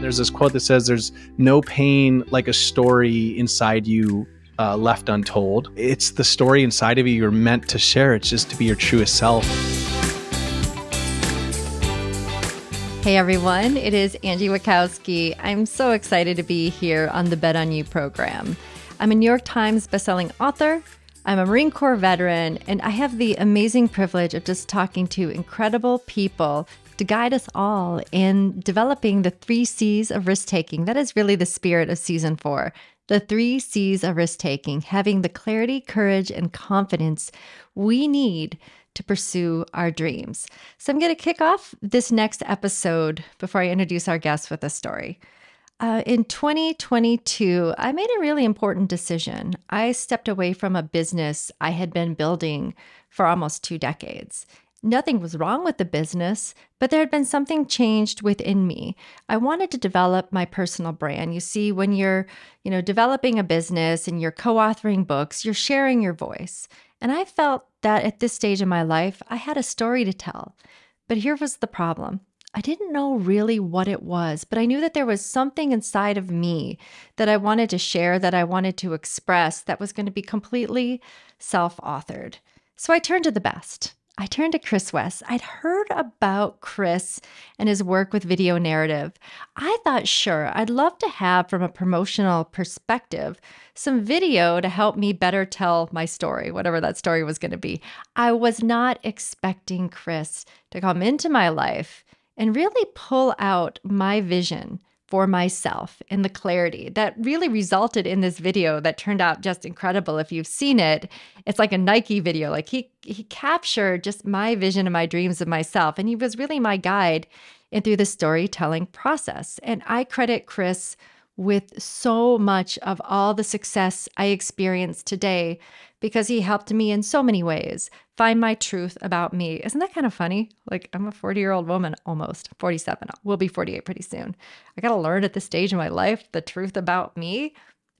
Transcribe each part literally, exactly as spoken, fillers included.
There's this quote that says, there's no pain like a story inside you uh, left untold. It's the story inside of you you're meant to share. It's just to be your truest self. Hey everyone, it is Angie Wachowski. I'm so excited to be here on the Bet on You program. I'm a New York Times bestselling author, I'm a Marine Corps veteran, and I have the amazing privilege of just talking to incredible people to guide us all in developing the three C's of risk-taking. That is really the spirit of season four. The three C's of risk-taking, having the clarity, courage, and confidence we need to pursue our dreams. So I'm going to kick off this next episode before I introduce our guest with a story. Uh, in twenty twenty-two, I made a really important decision. I stepped away from a business I had been building for almost two decades. Nothing was wrong with the business, but there had been something changed within me. I wanted to develop my personal brand. You see, when you're, you know, developing a business and you're co-authoring books, you're sharing your voice. And I felt that at this stage in my life, I had a story to tell. But here was the problem. I didn't know really what it was, but I knew that there was something inside of me that I wanted to share, that I wanted to express, that was going to be completely self-authored. So I turned to the best. I turned to Chris West. I'd heard about Chris and his work with Video Narrative. I thought, sure, I'd love to have, from a promotional perspective, some video to help me better tell my story, whatever that story was going to be. I was not expecting Chris to come into my life and really pull out my vision for myself and the clarity that really resulted in this video that turned out just incredible. If you've seen it, it's like a Nike video. Like he he captured just my vision and my dreams of myself. And he was really my guide in through the storytelling process. And I credit Chris with so much of all the success I experienced today because he helped me in so many ways find my truth about me. Isn't that kind of funny? Like, I'm a forty-year-old woman, almost forty-seven. We'll be forty-eight pretty soon. I gotta learn at this stage in my life the truth about me.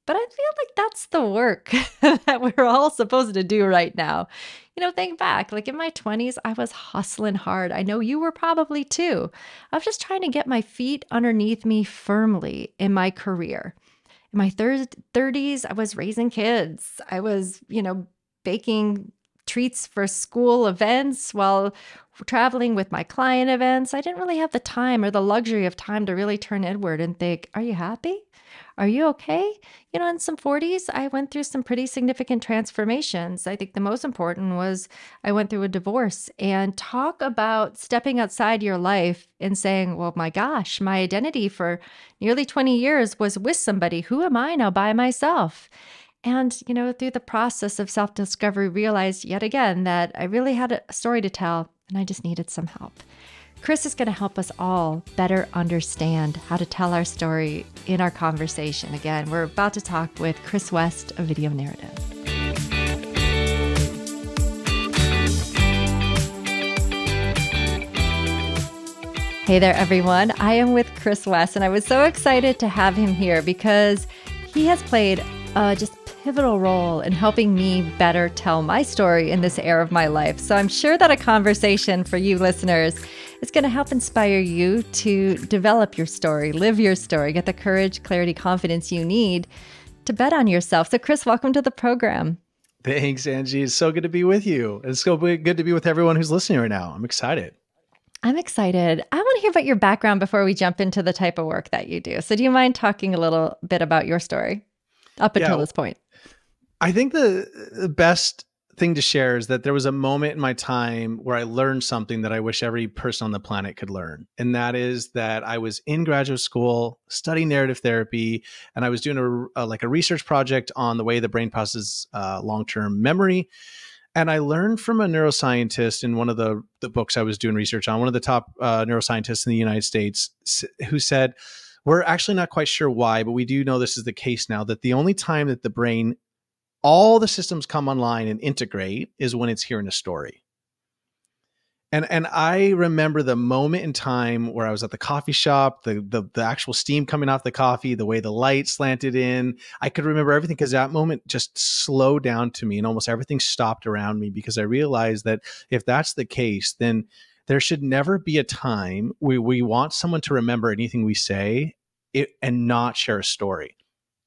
But I feel like that's the work that we're all supposed to do right now. You know, think back, like in my twenties, I was hustling hard. I know you were probably too. I was just trying to get my feet underneath me firmly in my career. In my thirties, I was raising kids. I was, you know, baking treats for school events while traveling with my client events. I didn't really have the time or the luxury of time to really turn inward and think, are you happy? Are you okay? You know, in some forties, I went through some pretty significant transformations. I think the most important was I went through a divorce. And talk about stepping outside your life and saying, well, my gosh, my identity for nearly twenty years was with somebody. Who am I now by myself? And, you know, through the process of self-discovery, realized yet again that I really had a story to tell and I just needed some help. Chris is going to help us all better understand how to tell our story in our conversation. Again, we're about to talk with Chris West of Video Narrative. Hey there, everyone. I am with Chris West, and I was so excited to have him here because he has played uh, just pivotal role in helping me better tell my story in this era of my life. So I'm sure that a conversation for you listeners is going to help inspire you to develop your story, live your story, get the courage, clarity, confidence you need to bet on yourself. So Chris, welcome to the program. Thanks, Angie. It's so good to be with you. It's so good to be with everyone who's listening right now. I'm excited. I'm excited. I want to hear about your background before we jump into the type of work that you do. So do you mind talking a little bit about your story up until yeah. this point? I think the, the best thing to share is that there was a moment in my time where I learned something that I wish every person on the planet could learn. And that is that I was in graduate school studying narrative therapy, and I was doing a, a like a research project on the way the brain processes uh, long-term memory. And I learned from a neuroscientist in one of the, the books I was doing research on, one of the top uh, neuroscientists in the United States, who said, we're actually not quite sure why, but we do know this is the case now, that the only time that the brain, all the systems come online and integrate, is when it's hearing a story. And and I remember the moment in time where I was at the coffee shop, the the, the actual steam coming off the coffee, the way the light slanted in. I could remember everything because that moment just slowed down to me and almost everything stopped around me, because I realized that if that's the case, then there should never be a time where we want someone to remember anything we say it, and not share a story.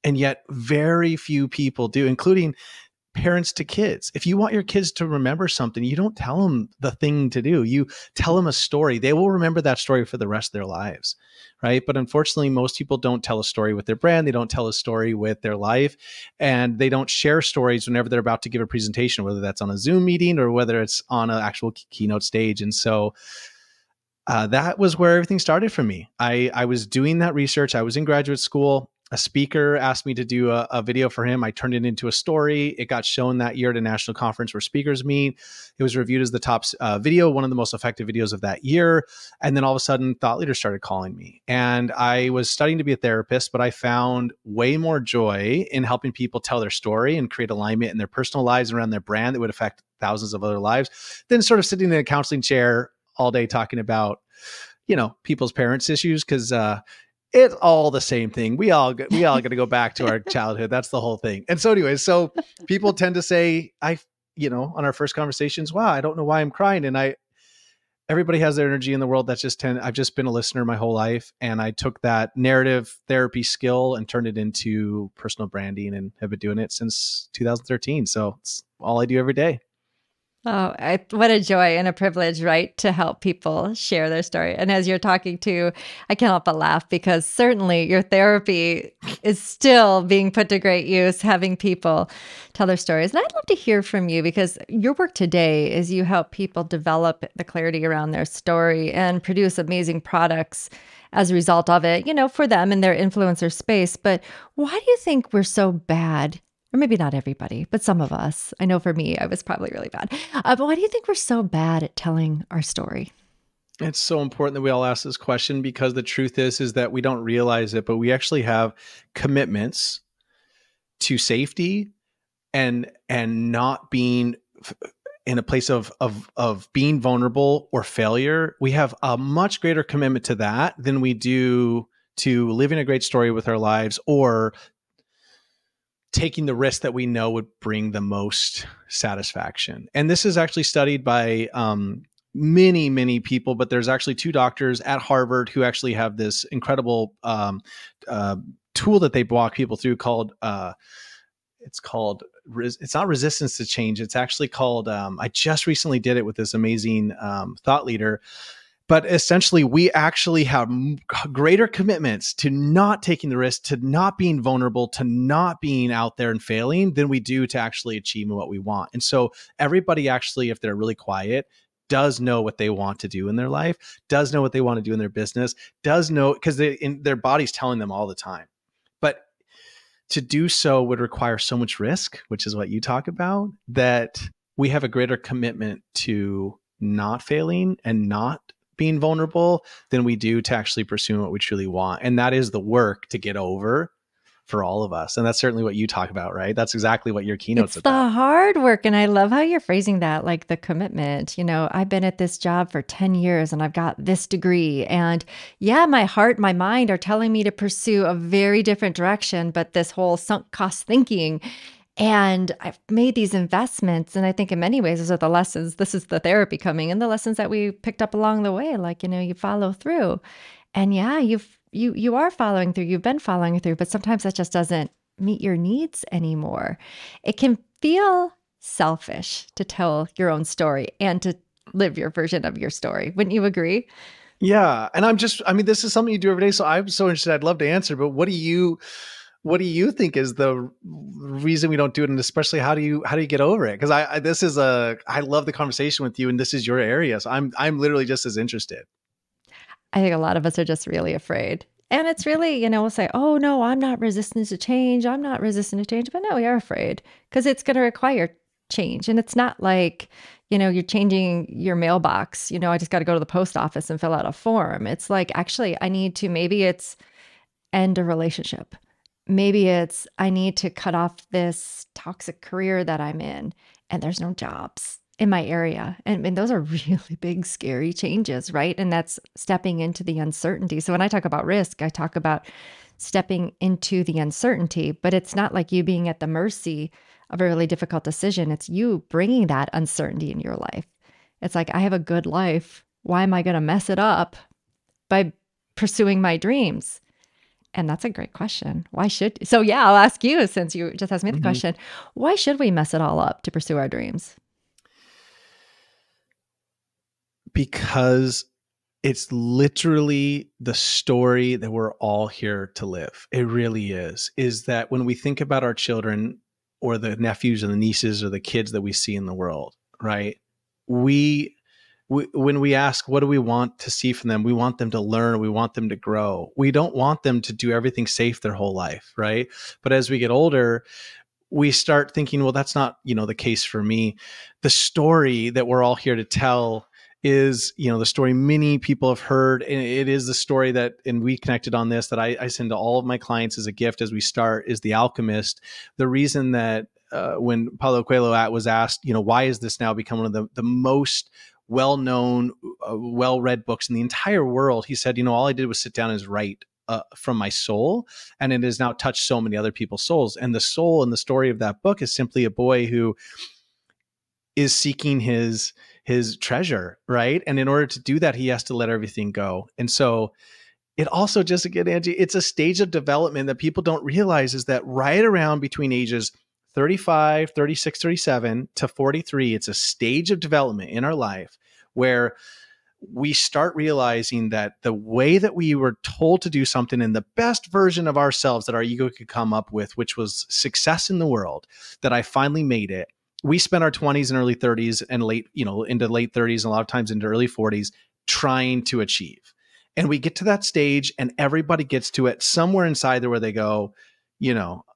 And yet very few people do, including parents to kids. If you want your kids to remember something, you don't tell them the thing to do. You tell them a story. They will remember that story for the rest of their lives, right? But unfortunately, most people don't tell a story with their brand. They don't tell a story with their life, and they don't share stories whenever they're about to give a presentation, whether that's on a Zoom meeting or whether it's on an actual keynote stage. And so uh, that was where everything started for me. I, I was doing that research. I was in graduate school. A speaker asked me to do a, a video for him. I turned it into a story. It got shown that year at a national conference where speakers meet. It was reviewed as the top uh, video, one of the most effective videos of that year. And then all of a sudden, thought leaders started calling me. And I was studying to be a therapist, but I found way more joy in helping people tell their story and create alignment in their personal lives and around their brand that would affect thousands of other lives than sort of sitting in a counseling chair all day talking about, you know, people's parents' issues, because uh, it's all the same thing. We all we all got to go back to our childhood. That's the whole thing. And so anyway, so people tend to say, I, you know, on our first conversations, wow, I don't know why I'm crying. And I, everybody has their energy in the world. That's just ten. I've just been a listener my whole life. And I took that narrative therapy skill and turned it into personal branding, and have been doing it since two thousand thirteen. So it's all I do every day. Oh, I, what a joy and a privilege, right? To help people share their story. And as you're talking to, I can't help but laugh, because certainly your therapy is still being put to great use, having people tell their stories. And I'd love to hear from you, because your work today is you help people develop the clarity around their story and produce amazing products as a result of it, you know, for them in their influencer space. But why do you think we're so bad? Or maybe not everybody, but some of us. I know for me, I was probably really bad. Uh, but why do you think we're so bad at telling our story? It's so important that we all ask this question, because the truth is, is that we don't realize it, but we actually have commitments to safety and and not being in a place of, of, of being vulnerable or failure. We have a much greater commitment to that than we do to living a great story with our lives, or taking the risk that we know would bring the most satisfaction. And this is actually studied by um, many, many people, but there's actually two doctors at Harvard who actually have this incredible um, uh, tool that they walk people through called, uh, it's called, it's not resistance to change. It's actually called, um, I just recently did it with this amazing um, thought leader. But essentially, we actually have greater commitments to not taking the risk, to not being vulnerable, to not being out there and failing than we do to actually achieving what we want. And so everybody actually, if they're really quiet, does know what they want to do in their life, does know what they want to do in their business, does know, because they, in, their body's telling them all the time. But to do so would require so much risk, which is what you talk about, that we have a greater commitment to not failing and not being vulnerable than we do to actually pursue what we truly want. And that is the work to get over for all of us. And that's certainly what you talk about, right? That's exactly what your keynote's about. It's the hard work. And I love how you're phrasing that, like the commitment. You know, I've been at this job for ten years and I've got this degree. And yeah, my heart, my mind are telling me to pursue a very different direction, but this whole sunk cost thinking. And I've made these investments. And I think in many ways, those are the lessons. This is the therapy coming and the lessons that we picked up along the way. Like, you know, you follow through. And yeah, you've, you, you are following through. You've been following through, but sometimes that just doesn't meet your needs anymore. It can feel selfish to tell your own story and to live your version of your story. Wouldn't you agree? Yeah. And I'm just, I mean, this is something you do every day. So I'm so interested. I'd love to answer, but what do you... What do you think is the reason we don't do it? And especially how do you, how do you get over it? Because I, I, this is a, I love the conversation with you, and this is your area. So I'm, I'm literally just as interested. I think a lot of us are just really afraid. And it's really, you know, we'll say, oh no, I'm not resistant to change. I'm not resistant to change, but no, we are afraid because it's going to require change. And it's not like, you know, you're changing your mailbox. You know, I just got to go to the post office and fill out a form. It's like, actually I need to, maybe it's end a relationship. Maybe it's, I need to cut off this toxic career that I'm in, and there's no jobs in my area. And, and those are really big, scary changes, right? And that's stepping into the uncertainty. So when I talk about risk, I talk about stepping into the uncertainty, but it's not like you being at the mercy of a really difficult decision. It's you bringing that uncertainty in your life. It's like, I have a good life. Why am I going to mess it up by pursuing my dreams? And that's a great question. Why should, so yeah, I'll ask you since you just asked me the mm-hmm. question, why should we mess it all up to pursue our dreams? Because it's literally the story that we're all here to live. It really is, is that when we think about our children or the nephews and the nieces or the kids that we see in the world, right? We, we, when we ask, what do we want to see from them? We want them to learn. We want them to grow. We don't want them to do everything safe their whole life, right? But as we get older, we start thinking, well, that's not, you know, the case for me. The story that we're all here to tell is, you know, the story many people have heard. And it is the story that, and we connected on this, that I, I send to all of my clients as a gift as we start, is The Alchemist. The reason that uh, when Paulo Coelho was asked, you know, why has this now become one of the, the most well-known, uh, well-read books in the entire world? He said, you know, all I did was sit down and write uh, from my soul. And it has now touched so many other people's souls. And the soul and the story of that book is simply a boy who is seeking his his treasure, right? And in order to do that, he has to let everything go. And so it also, just again, Angie, it's a stage of development that people don't realize, is that right around between ages thirty-five, thirty-six, thirty-seven to forty-three, it's a stage of development in our life where we start realizing that the way that we were told to do something and the best version of ourselves that our ego could come up with, which was success in the world, that I finally made it. We spent our twenties and early thirties and late, you know, into late thirties and a lot of times into early forties trying to achieve. And we get to that stage and everybody gets to it somewhere inside there where they go, you know,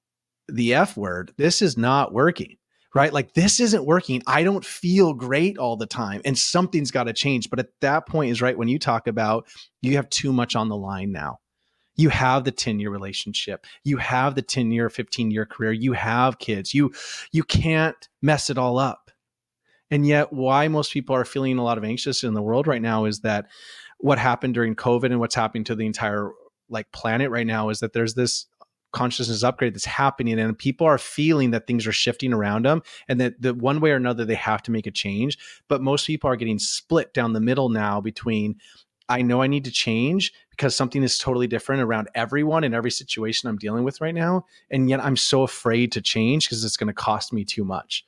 the F word, this is not working, right? Like, this isn't working. I don't feel great all the time and something's got to change. But at that point is right when you talk about, you have too much on the line now. You have the ten-year relationship. You have the ten-year, fifteen-year career. You have kids. You, you can't mess it all up. And yet why most people are feeling a lot of anxious in the world right now is that what happened during COVID and what's happening to the entire like planet right now is that there's this consciousness upgrade that's happening and people are feeling that things are shifting around them and that the one way or another, they have to make a change. But most people are getting split down the middle now between, I know I need to change because something is totally different around everyone and every situation I'm dealing with right now. And yet I'm so afraid to change because it's going to cost me too much.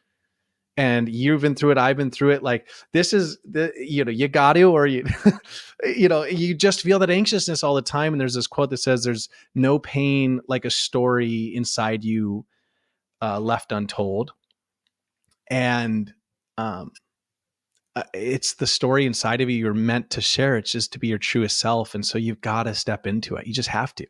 And you've been through it. I've been through it. Like, this is the, you know, you got to, or you, you know, you just feel that anxiousness all the time. And there's this quote that says, there's no pain like a story inside you uh, left untold. And, um, Uh, it's the story inside of you you're meant to share. It's just to be your truest self. And so you've got to step into it. You just have to.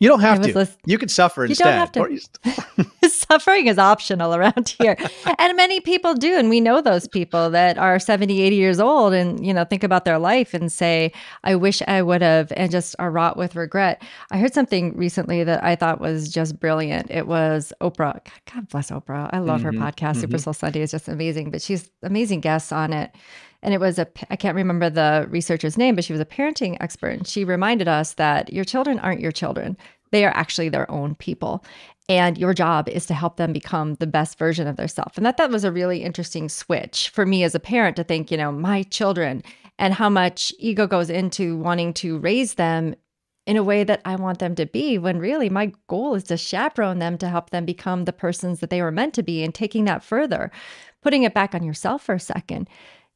You don't have to. Listening. You could suffer you instead. Don't have to. Suffering is optional around here. And many people do. And we know those people that are seventy, eighty years old and, you know, think about their life and say, I wish I would have, and just are wrought with regret. I heard something recently that I thought was just brilliant. It was Oprah. God bless Oprah. I love mm-hmm. her podcast. Mm-hmm. Super Soul Sunday is just amazing, but she's amazing guests on it. And it was a, I can't remember the researcher's name, but she was a parenting expert. And she reminded us that your children aren't your children. They are actually their own people. And your job is to help them become the best version of themselves. And that that was a really interesting switch for me as a parent to think, you know, my children and how much ego goes into wanting to raise them in a way that I want them to be, when really my goal is to chaperone them to help them become the persons that they were meant to be. And taking that further, putting it back on yourself for a second,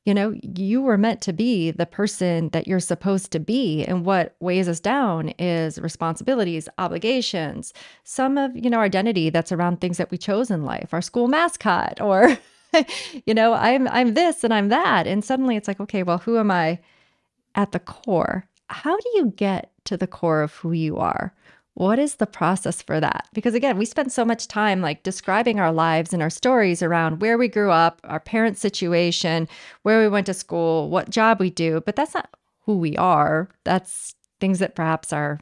you know, you were meant to be the person that you're supposed to be. And what weighs us down is responsibilities, obligations, some of, you know, identity that's around things that we chose in life, our school mascot, or, you know, I'm, I'm this and I'm that. And suddenly it's like, okay, well, who am I at the core? How do you get to the core of who you are? What is the process for that? Because again, we spend so much time like describing our lives and our stories around where we grew up, our parents' situation, where we went to school, what job we do, but that's not who we are. That's things that perhaps are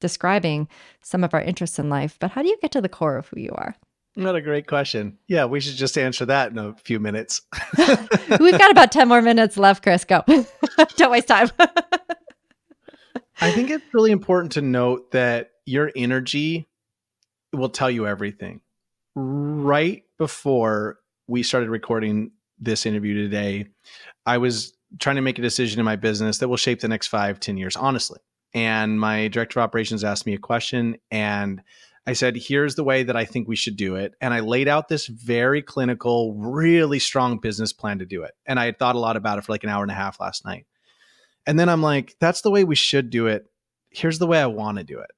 describing some of our interests in life. But how do you get to the core of who you are? What a great question. Yeah, we should just answer that in a few minutes. We've got about ten more minutes left, Chris. Go. Don't waste time. I think it's really important to note that your energy will tell you everything. Right before we started recording this interview today, I was trying to make a decision in my business that will shape the next five, ten years, honestly. and my director of operations asked me a question, and I said, here's the way that I think we should do it. And I laid out this very clinical, really strong business plan to do it. And I had thought a lot about it for like an hour and a half last night. And then I'm like, that's the way we should do it. Here's the way I want to do it.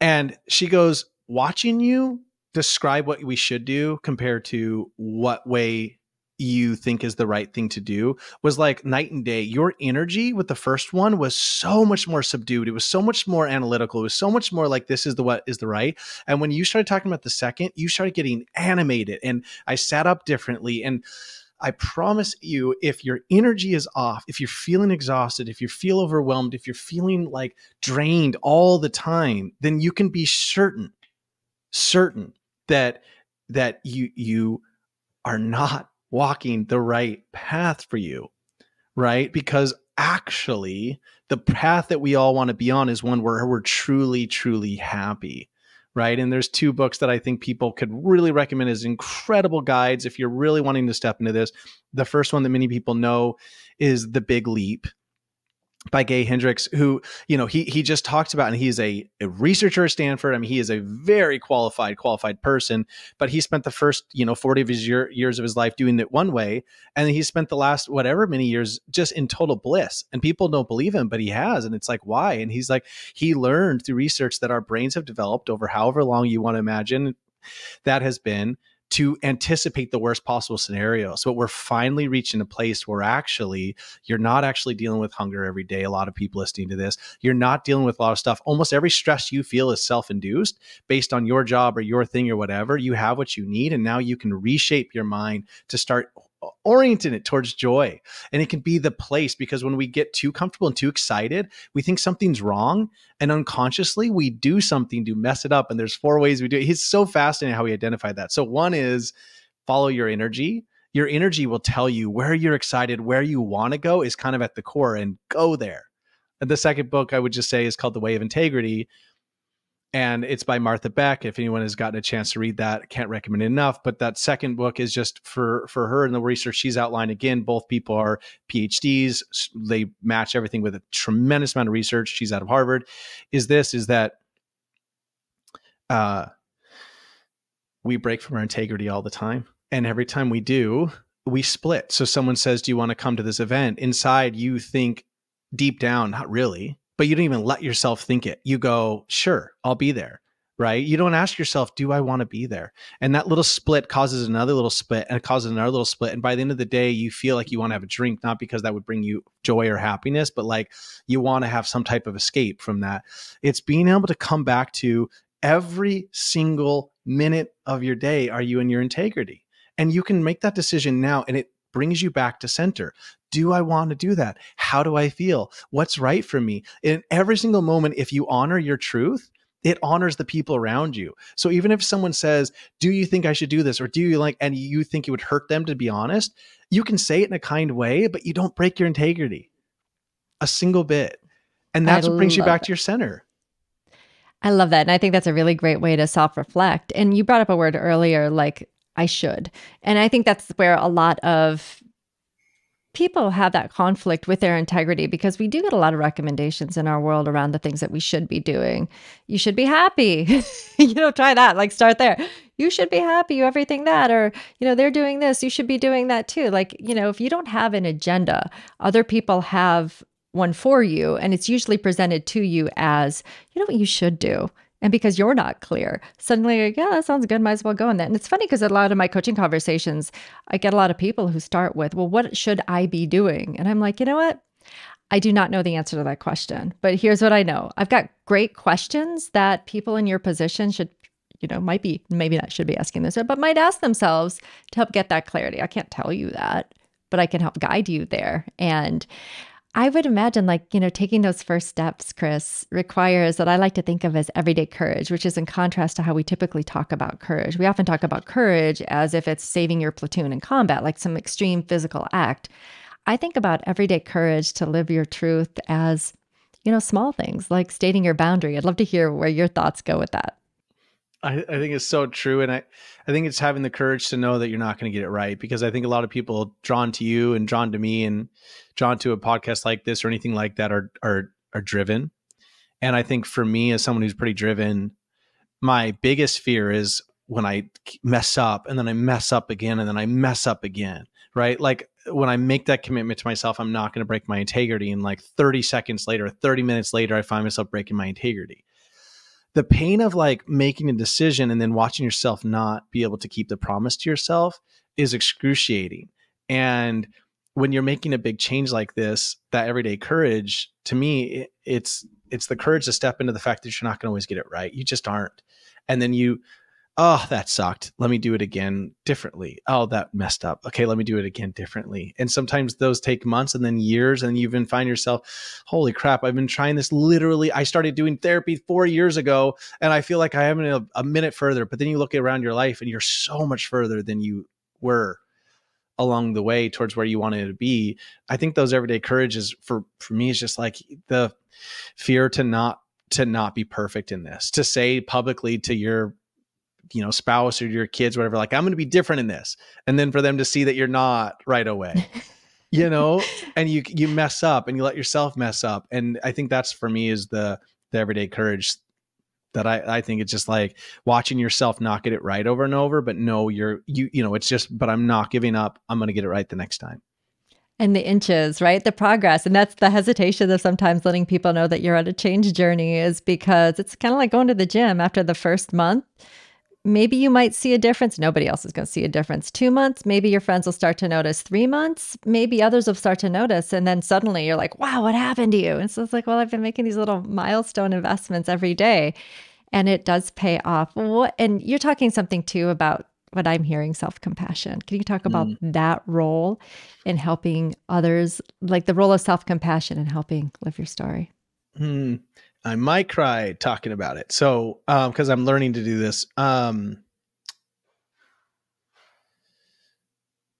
And she goes, watching you describe what we should do compared to what way you think is the right thing to do was like night and day. Your energy with the first one was so much more subdued. It was so much more analytical. It was so much more like, this is the what is the right. And when you started talking about the second, you started getting animated, and I sat up differently. And I promise you, if your energy is off, if you're feeling exhausted, if you feel overwhelmed, if you're feeling like drained all the time, then you can be certain, certain that, that you, you are not walking the right path for you, right? Because actually the path that we all want to be on is one where we're truly, truly happy, right? And there's two books that I think people could really recommend as incredible guides if you're really wanting to step into this. The first one that many people know is The Big Leap by Gay Hendricks, who, you know, he, he just talks about, and he's a, a researcher at Stanford. I mean, he is a very qualified, qualified person, but he spent the first, you know, forty of his year, years of his life doing it one way. And then he spent the last, whatever many years, just in total bliss, and people don't believe him, but he has. And it's like, why? And he's like, he learned through research that our brains have developed over however long you want to imagine that has been, to anticipate the worst possible scenario. So we're finally reaching a place where actually you're not actually dealing with hunger every day. A lot of people listening to this, you're not dealing with a lot of stuff. Almost every stress you feel is self-induced based on your job or your thing or whatever. You have what you need, and now you can reshape your mind to start orienting it towards joy. And it can be the place, because when we get too comfortable and too excited, we think something's wrong, and unconsciously we do something to mess it up. And there's four ways we do it. It's so fascinating how we identify that. So one is follow your energy. Your energy will tell you where you're excited, where you want to go is kind of at the core, and go there. And the second book I would just say is called The Way of Integrity. And it's by Martha Beck. If anyone has gotten a chance to read that, I can't recommend it enough. But that second book is just for, for her and the research she's outlined. Again, both people are P H Ds. They match everything with a tremendous amount of research. She's out of Harvard. Is this, is that uh, we break from our integrity all the time. And every time we do, we split. So someone says, do you want to come to this event? Inside, you think deep down, not really. But you don't even let yourself think it. You go, sure, I'll be there, right? You don't ask yourself, do I want to be there? And that little split causes another little split, and it causes another little split. And by the end of the day, you feel like you want to have a drink, not because that would bring you joy or happiness, but like you want to have some type of escape from that. It's being able to come back to every single minute of your day. Are you in your integrity? And you can make that decision now, and it brings you back to center. Do I want to do that? How do I feel? What's right for me? In every single moment, if you honor your truth, it honors the people around you. So even if someone says, do you think I should do this? Or do you like, and you think it would hurt them to be honest, you can say it in a kind way, but you don't break your integrity a single bit. And that's I what brings you back that. to your center. I love that. And I think that's a really great way to self-reflect. And you brought up a word earlier, like I should. And I think that's where a lot of people have that conflict with their integrity, because we do get a lot of recommendations in our world around the things that we should be doing. You should be happy. You know, try that, like start there. You should be happy, you everything that, or, you know, they're doing this, you should be doing that too. Like, you know, if you don't have an agenda, other people have one for you, and it's usually presented to you as, you know what you should do. And because you're not clear, suddenly you're like, yeah, that sounds good, might as well go on that. And it's funny because a lot of my coaching conversations, I get a lot of people who start with, well, what should I be doing? And I'm like, you know what? I do not know the answer to that question, but here's what I know. I've got great questions that people in your position should, you know, might be, maybe not should be asking this, but might ask themselves to help get that clarity. I can't tell you that, but I can help guide you there. And I would imagine, like, you know, taking those first steps, Chris, requires what I like to think of as everyday courage, which is in contrast to how we typically talk about courage. We often talk about courage as if it's saving your platoon in combat, like some extreme physical act. I think about everyday courage to live your truth as, you know, small things like stating your boundary. I'd love to hear where your thoughts go with that. I, I think it's so true. And I, I think it's having the courage to know that you're not going to get it right, because I think a lot of people drawn to you and drawn to me and drawn to a podcast like this or anything like that are, are, are driven. And I think for me, as someone who's pretty driven, my biggest fear is when I mess up and then I mess up again and then I mess up again, right? Like when I make that commitment to myself, I'm not going to break my integrity. And like thirty seconds later, thirty minutes later, I find myself breaking my integrity. The pain of like making a decision and then watching yourself not be able to keep the promise to yourself is excruciating. And when you're making a big change like this, that everyday courage, to me, it's it's the courage to step into the fact that you're not going to always get it right. You just aren't. And then you, oh, that sucked. Let me do it again differently. Oh, that messed up. Okay, let me do it again differently. And sometimes those take months and then years, and you even find yourself, holy crap, I've been trying this literally. I started doing therapy four years ago, and I feel like I haven't a, a minute further. But then you look around your life, and you're so much further than you were along the way towards where you wanted to be. I think those everyday courages for, for me is just like the fear to not, to not be perfect in this, to say publicly to your, you know, spouse or your kids, whatever, like, I'm going to be different in this. And then for them to see that you're not right away, you know, and you, you mess up and you let yourself mess up. And I think that's for me is the, the everyday courage that I, I think it's just like watching yourself not get it right over and over, but no, you're, you, you know, it's just, but I'm not giving up. I'm going to get it right the next time. And the inches, right? The progress. And that's the hesitation of sometimes letting people know that you're on a change journey, is because it's kind of like going to the gym. After the first month, maybe you might see a difference. Nobody else is going to see a difference. Two months, maybe your friends will start to notice. Three months, maybe others will start to notice. And then suddenly you're like, wow, what happened to you? And so it's like, well, I've been making these little milestone investments every day, and it does pay off. What, and you're talking something too about what I'm hearing, self-compassion. Can you talk about mm. that role in helping others, like the role of self-compassion in helping live your story? Mm. I might cry talking about it. So, um, cause I'm learning to do this. Um,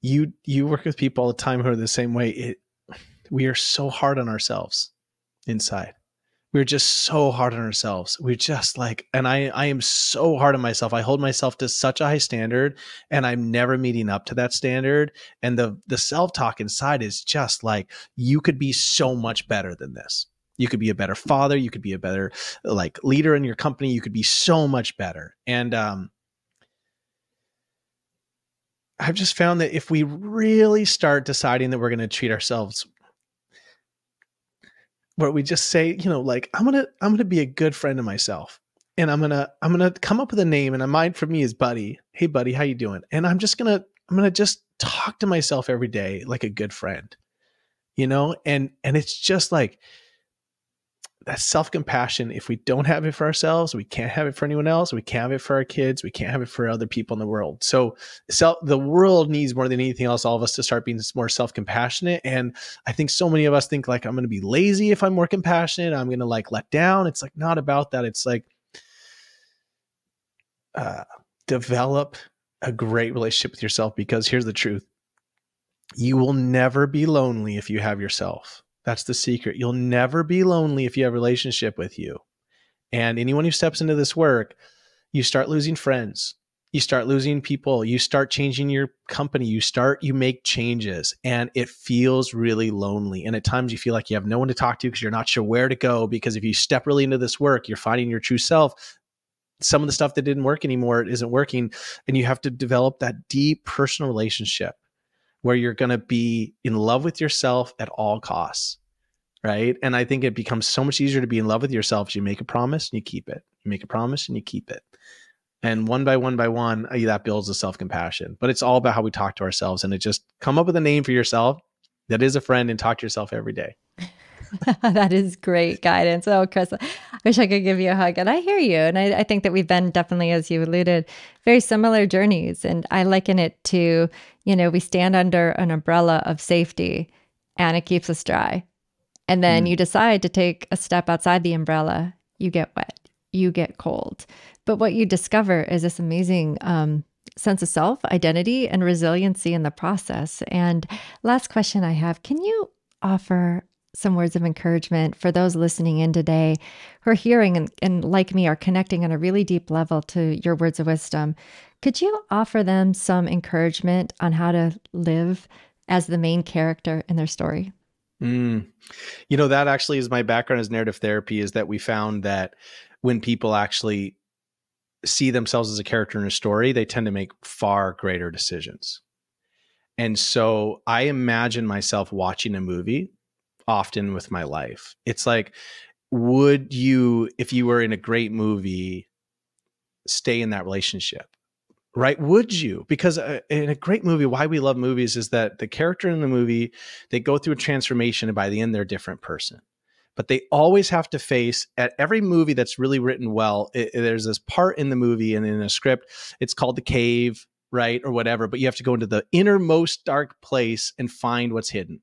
you, you work with people all the time who are the same way. It, we are so hard on ourselves inside. We're just so hard on ourselves. We're just like, and I, I am so hard on myself. I hold myself to such a high standard, and I'm never meeting up to that standard. And the, the self-talk inside is just like, you could be so much better than this. You could be a better father. You could be a better like leader in your company. You could be so much better. And um, I've just found that if we really start deciding that we're going to treat ourselves, where we just say, you know, like, I'm going to, I'm going to be a good friend to myself, and I'm going to, I'm going to come up with a name, and a mine for me is Buddy. Hey Buddy, how you doing? And I'm just going to, I'm going to just talk to myself every day like a good friend, you know? And, and it's just like, that's self-compassion. If we don't have it for ourselves, we can't have it for anyone else. We can't have it for our kids. We can't have it for other people in the world. So, so the world needs more than anything else, all of us, to start being more self-compassionate. And I think so many of us think like, I'm going to be lazy if I'm more compassionate. I'm going to like let down. It's like not about that. It's like, uh, develop a great relationship with yourself, because here's the truth. You will never be lonely if you have yourself. That's the secret. You'll never be lonely if you have a relationship with you. And anyone who steps into this work, you start losing friends. You start losing people. You start changing your company. You start, you make changes, and it feels really lonely. And at times you feel like you have no one to talk to because you're not sure where to go. Because if you step really into this work, you're finding your true self. Some of the stuff that didn't work anymore, it isn't working. And you have to develop that deep personal relationship where you're going to be in love with yourself at all costs, right? And I think it becomes so much easier to be in love with yourself as you make a promise and you keep it. You make a promise and you keep it. And one by one by one, that builds a self-compassion. But it's all about how we talk to ourselves, and it just come up with a name for yourself that is a friend and talk to yourself every day. That is great guidance. Oh, Chris, I wish I could give you a hug. And I hear you. And I, I think that we've been definitely, as you alluded, very similar journeys. And I liken it to, you know, we stand under an umbrella of safety and it keeps us dry. And then mm. you decide to take a step outside the umbrella, you get wet, you get cold. But what you discover is this amazing um, sense of self, identity, and resiliency in the process. And last question I have, can you offer some words of encouragement for those listening in today who are hearing and, and like me are connecting on a really deep level to your words of wisdom? Could you offer them some encouragement on how to live as the main character in their story? Mm. You know, that actually is my background as narrative therapy, is that we found that when people actually see themselves as a character in a story, they tend to make far greater decisions. And so I imagine myself watching a movie often with my life. It's like, would you, if you were in a great movie, stay in that relationship? Right? Would you? Because uh, in a great movie, why we love movies is that the character in the movie, they go through a transformation, and by the end, they're a different person. But they always have to face, at every movie that's really written well, it, it, there's this part in the movie and in a script, it's called the cave, right? Or whatever, but you have to go into the innermost dark place and find what's hidden.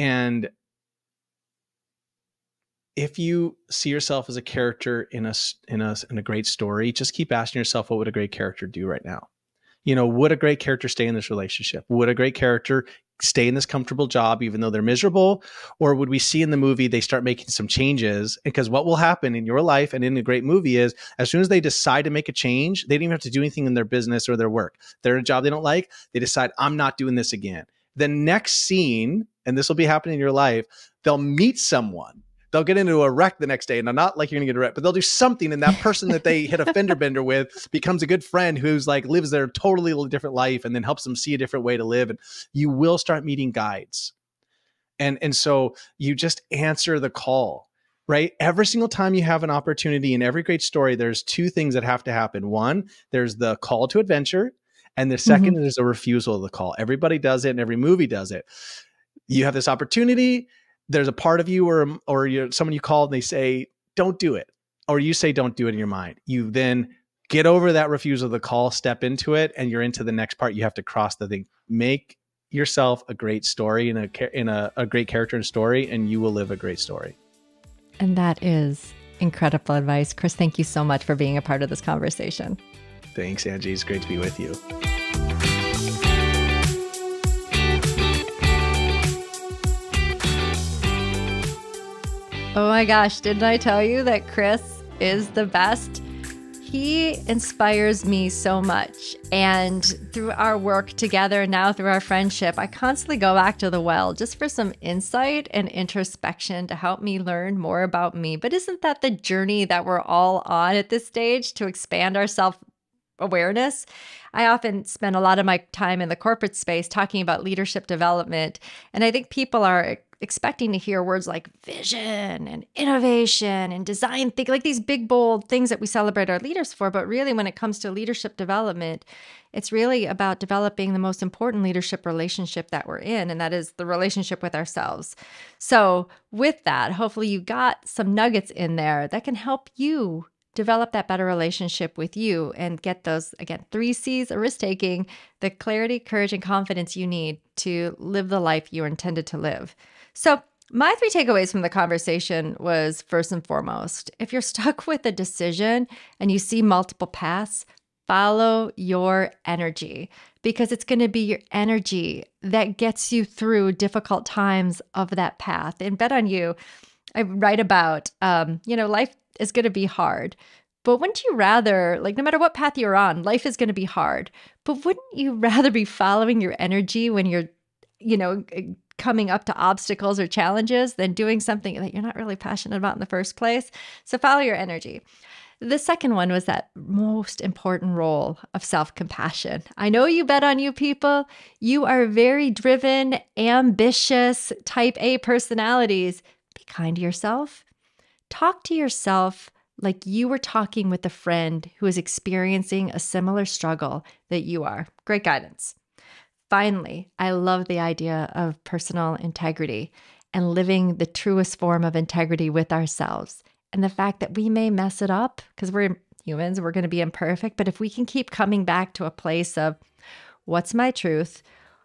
And if you see yourself as a character in a, in a, in a great story, just keep asking yourself, what would a great character do right now? You know, would a great character stay in this relationship? Would a great character stay in this comfortable job, even though they're miserable? Or would we see in the movie, they start making some changes? Because what will happen in your life and in a great movie is, as soon as they decide to make a change, they don't even have to do anything in their business or their work. They're in a job they don't like. They decide, I'm not doing this again. The next scene, and this will be happening in your life, they'll meet someone. They'll get into a wreck the next day, and I'm not like you're gonna get a wreck, but they'll do something, and that person that they hit a fender bender with becomes a good friend who's like lives their totally different life and then helps them see a different way to live. And you will start meeting guides. And, and so you just answer the call, right? Every single time you have an opportunity in every great story, there's two things that have to happen. One, there's the call to adventure. And the second, mm-hmm. there's a refusal of the call. Everybody does it, and every movie does it. You have this opportunity. There's a part of you or, or you're, someone you call and they say, don't do it. Or you say, don't do it in your mind. You then get over that refusal of the call, step into it, and you're into the next part. You have to cross the thing. Make yourself a great story and a, in a, a great character and story, and you will live a great story. And that is incredible advice. Chris, thank you so much for being a part of this conversation. Thanks, Angie. It's great to be with you. Oh my gosh, didn't I tell you that Chris is the best? He inspires me so much. And through our work together and now through our friendship, I constantly go back to the well just for some insight and introspection to help me learn more about me. But isn't that the journey that we're all on at this stage, to expand our self-awareness? I often spend a lot of my time in the corporate space talking about leadership development. And I think people are expecting to hear words like vision and innovation and design think like these big, bold things that we celebrate our leaders for. But really, when it comes to leadership development, it's really about developing the most important leadership relationship that we're in, and that is the relationship with ourselves. So with that, hopefully you got some nuggets in there that can help you develop that better relationship with you and get those, again, three C's of risk-taking, the clarity, courage, and confidence you need to live the life you are intended to live. So my three takeaways from the conversation was, first and foremost, if you're stuck with a decision and you see multiple paths, follow your energy, because it's going to be your energy that gets you through difficult times of that path. And Bet on You, I write about, um, you know, life is going to be hard. But wouldn't you rather, like, no matter what path you're on, life is going to be hard. But wouldn't you rather be following your energy when you're, you know, coming up to obstacles or challenges than doing something that you're not really passionate about in the first place? So follow your energy. The second one was that most important role of self-compassion. I know you bet on you people. You are very driven, ambitious, type A personalities. Be kind to yourself. Talk to yourself like you were talking with a friend who is experiencing a similar struggle that you are. Great guidance. Finally, I love the idea of personal integrity and living the truest form of integrity with ourselves. And the fact that we may mess it up, because we're humans, we're going to be imperfect, but if we can keep coming back to a place of, what's my truth?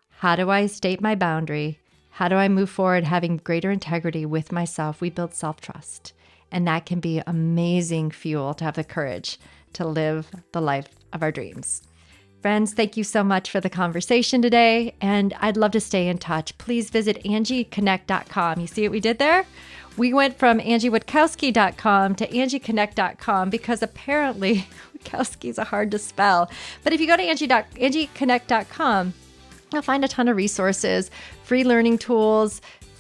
How do I state my boundary? How do I move forward having greater integrity with myself? We build self-trust. And that can be amazing fuel to have the courage to live the life of our dreams. Friends, thank you so much for the conversation today. And I'd love to stay in touch. Please visit angie connect dot com. You see what we did there? We went from angie witkowski dot com to angie connect dot com, because apparently Witkowski's are hard to spell. But if you go to angie, angie connect dot com, you'll find a ton of resources, free learning tools,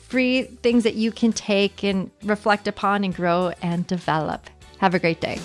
free things that you can take and reflect upon and grow and develop. Have a great day.